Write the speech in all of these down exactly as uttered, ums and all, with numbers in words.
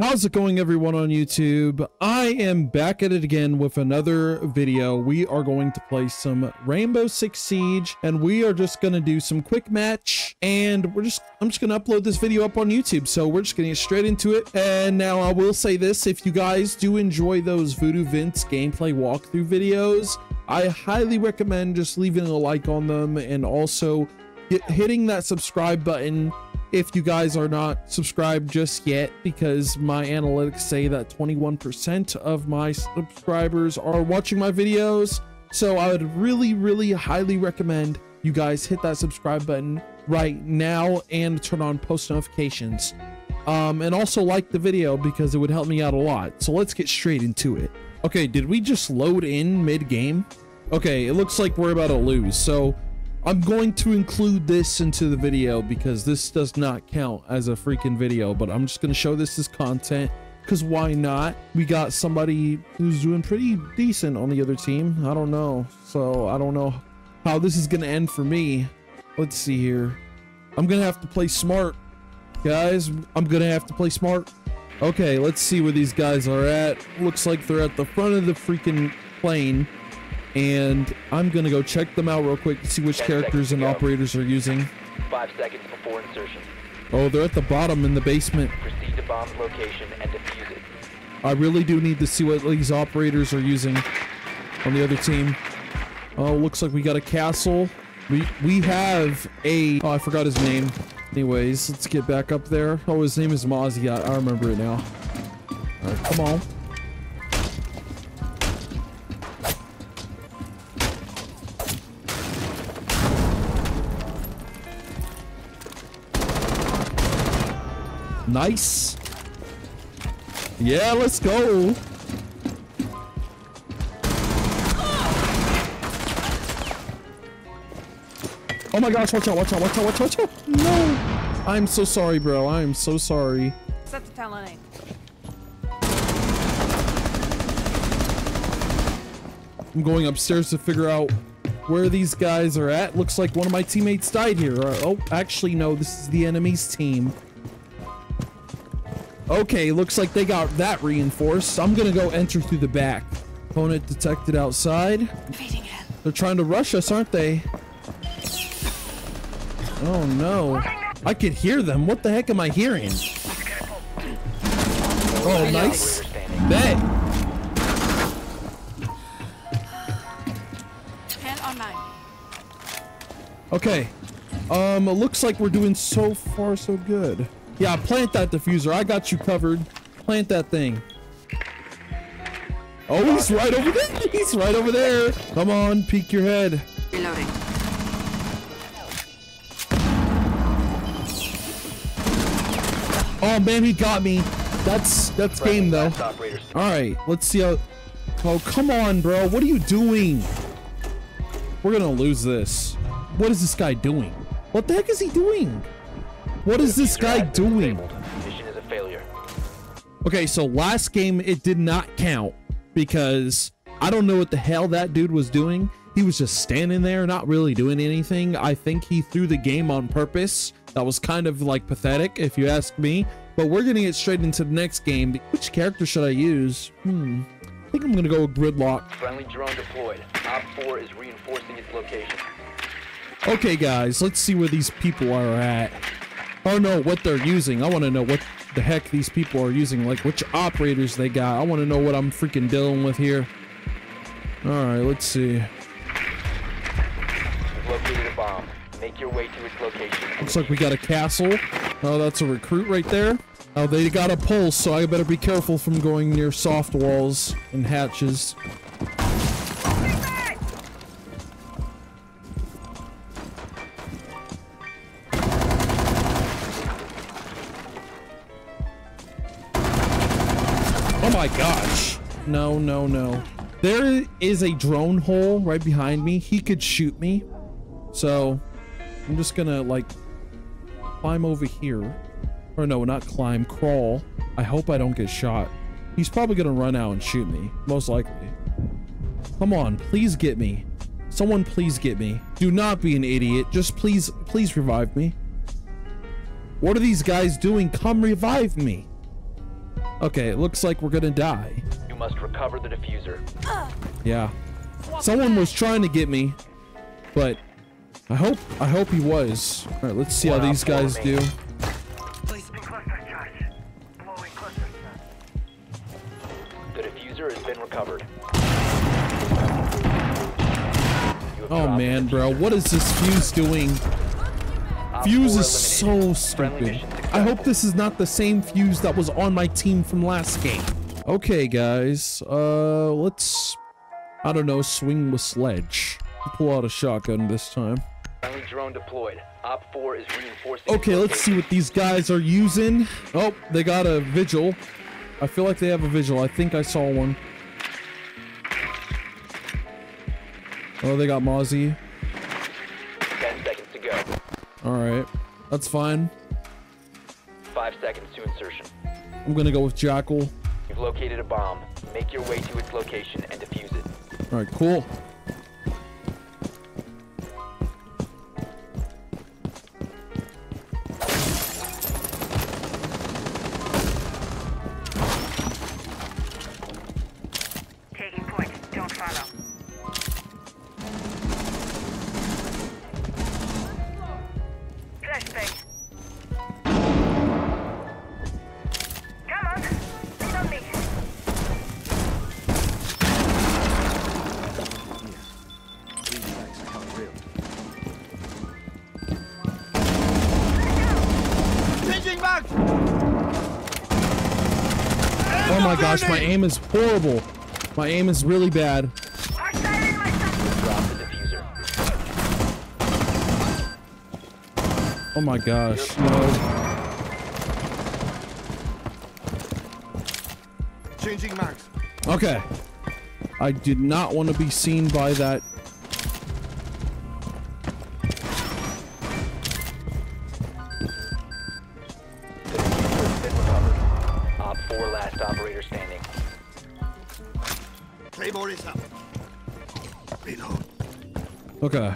How's it going, everyone on YouTube? I am back at it again with another video. We are going to play some Rainbow Six Siege, and we are just going to do some quick match, and we're just I'm just going to upload this video up on YouTube, so we're just going to get straight into it. And now I will say this, if you guys do enjoy those Voodoo Vince gameplay walkthrough videos, I highly recommend just leaving a like on them and also hitting that subscribe button if you guys are not subscribed just yet, because my analytics say that twenty-one percent of my subscribers are watching my videos. So I would really, really highly recommend you guys hit that subscribe button right now and turn on post notifications. Um, and also like the video because it would help me out a lot. So let's get straight into it. Okay, did we just load in mid-game? Okay, it looks like we're about to lose. So I'm going to include this into the video because this does not count as a freaking video, but I'm just going to show this as content because why not? We got somebody who's doing pretty decent on the other team. I don't know. So I don't know how this is going to end for me. Let's see here. I'm going to have to play smart, guys. I'm going to have to play smart. Okay, let's see where these guys are at. Looks like they're at the front of the freaking plane. And I'm gonna go check them out real quick to see which characters and operators are using. Five seconds before insertion. Oh, they're at the bottom in the basement. Proceed to bomb location and defuse it. I really do need to see what these operators are using on the other team. Oh, looks like we got a castle. We we have a. Oh, I forgot his name. Anyways, let's get back up there. Oh, his name is Mozzie. I, I remember it now. All right, come on. Nice. Yeah, let's go. Oh my gosh, watch out, watch out, watch out, watch out, watch out. No. I'm so sorry, bro. I am so sorry. Set the town line. I'm going upstairs to figure out where these guys are at. Looks like one of my teammates died here. Oh, actually, no, this is the enemy's team. Okay, looks like they got that reinforced. I'm gonna go enter through the back. Opponent detected outside. They're trying to rush us, aren't they? Oh no. I could hear them. What the heck am I hearing? Oh, nice. Bet. Okay. Um, it looks like we're doing so far so good. Yeah, plant that diffuser. I got you covered. Plant that thing. Oh, he's right over there. He's right over there. Come on, peek your head. Reloading. Oh man, he got me. That's that's game though. All right, let's see how. Oh come on, bro. What are you doing? We're gonna lose this. What is this guy doing? What the heck is he doing? What is this guy doing? Mission is a failure. Okay, so last game it did not count because I don't know what the hell that dude was doing. He was just standing there, not really doing anything. I think he threw the game on purpose. That was kind of like pathetic, if you ask me. But we're gonna get straight into the next game. Which character should I use? Hmm. I think I'm gonna go with Gridlock. Friendly drone deployed. Op four is reinforcing its location. Okay, guys, let's see where these people are at. Oh no, what they're using. I want to know what the heck these people are using, like which operators they got. I want to know what I'm freaking dealing with here. All right, let's see. You've located a bomb. Make your way to its location. Looks like we got a castle. Oh, that's a recruit right there. Oh, they got a pulse, so I better be careful from going near soft walls and hatches. Oh my gosh. No, no, no. There is a drone hole right behind me. He could shoot me. So I'm just gonna like climb over here. Or no, not climb, crawl. I hope I don't get shot. He's probably gonna run out and shoot me, most likely. Come on, please get me. Someone please get me. Do not be an idiot. Just please, please revive me. What are these guys doing? Come revive me. Okay, it looks like we're gonna die. You must recover the diffuser. Yeah. Someone was trying to get me, but I hope I hope he was. All right, let's see how these guys do. The diffuser has been recovered. Oh man, bro, what is this fuse doing? Fuse is so stupid. I hope this is not the same fuse that was on my team from last game. Okay, guys, uh, let's, I don't know, swing with sledge. Pull out a shotgun this time. Drone deployed. Op four is reinforcing. Okay, let's see what these guys are using. Oh, they got a vigil. I feel like they have a vigil. I think I saw one. Oh, they got Mozzie. Ten seconds to go. All right, that's fine. Five seconds to insertion. I'm gonna go with Jackal. You've located a bomb. Make your way to its location and defuse it. All right, cool. Oh my gosh, my aim is horrible. My aim is really bad. Drop the diffuser. Oh my gosh, no. Changing max. Okay. I did not want to be seen by that. Okay,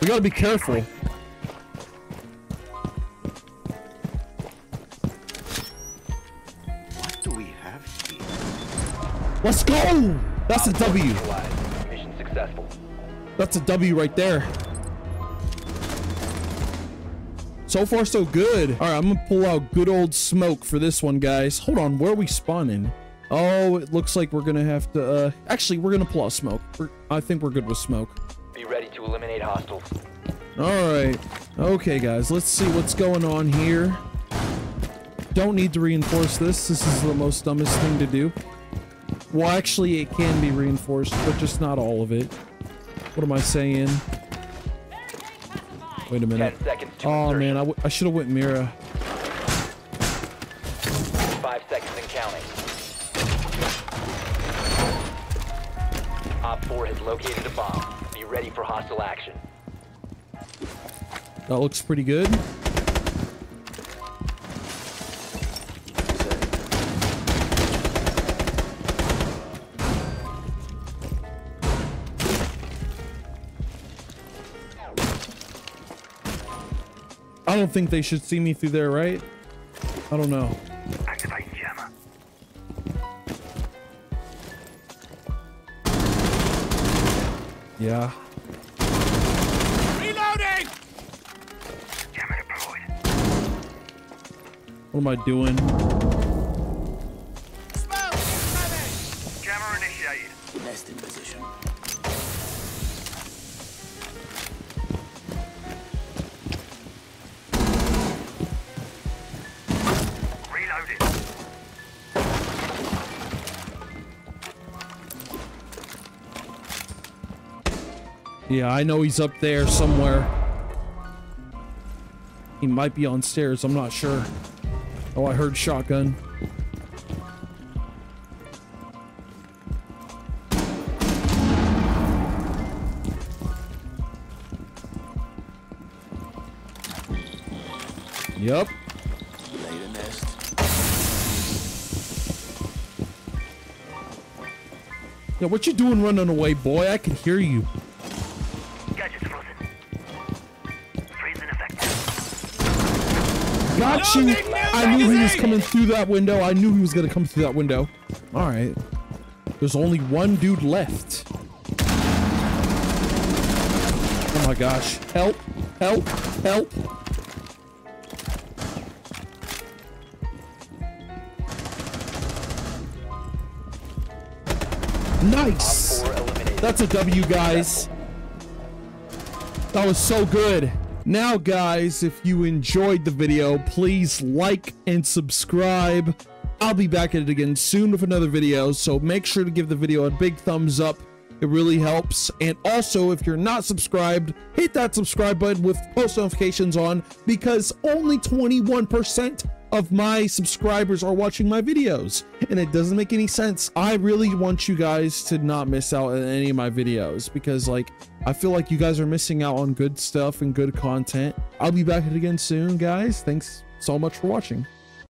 we gotta be careful. What do we have here? Let's go! That's a W. Mission successful. That's a W right there. So far, so good. All right, I'm gonna pull out good old smoke for this one, guys. Hold on, where are we spawning? Oh, it looks like we're gonna have to. Uh, actually, we're gonna pull out smoke. We're, I think we're good with smoke. Eliminate hostiles. All right. Okay, guys. Let's see what's going on here. Don't need to reinforce this. This is the most dumbest thing to do. Well, actually, it can be reinforced, but just not all of it. What am I saying? Wait a minute. Oh man, I, w I should have went Mira. Five seconds and counting. Op four has located a bomb. Ready for hostile action. That looks pretty good. I don't think they should see me through there, right? I don't know. Yeah. Reloading. What am I doing? Jammer initiated. Nest in position. Reloaded. Yeah, I know he's up there somewhere. He might be on stairs, I'm not sure. Oh, I heard shotgun. Yep. Yeah, what you doing running away, boy? I can hear you. Got you. I knew he was coming through that window. I knew he was gonna come through that window. All right. There's only one dude left. Oh my gosh. Help. Help. Help. Nice. That's a W, guys. That was so good. Now, guys, if you enjoyed the video, please like and subscribe. I'll be back at it again soon with another video, so make sure to give the video a big thumbs up. It really helps. And also, if you're not subscribed, hit that subscribe button with post notifications on, because only twenty-one percent of my subscribers are watching my videos, and it doesn't make any sense. I really want you guys to not miss out on any of my videos, because like I feel like you guys are missing out on good stuff and good content. I'll be back again soon, guys. Thanks so much for watching.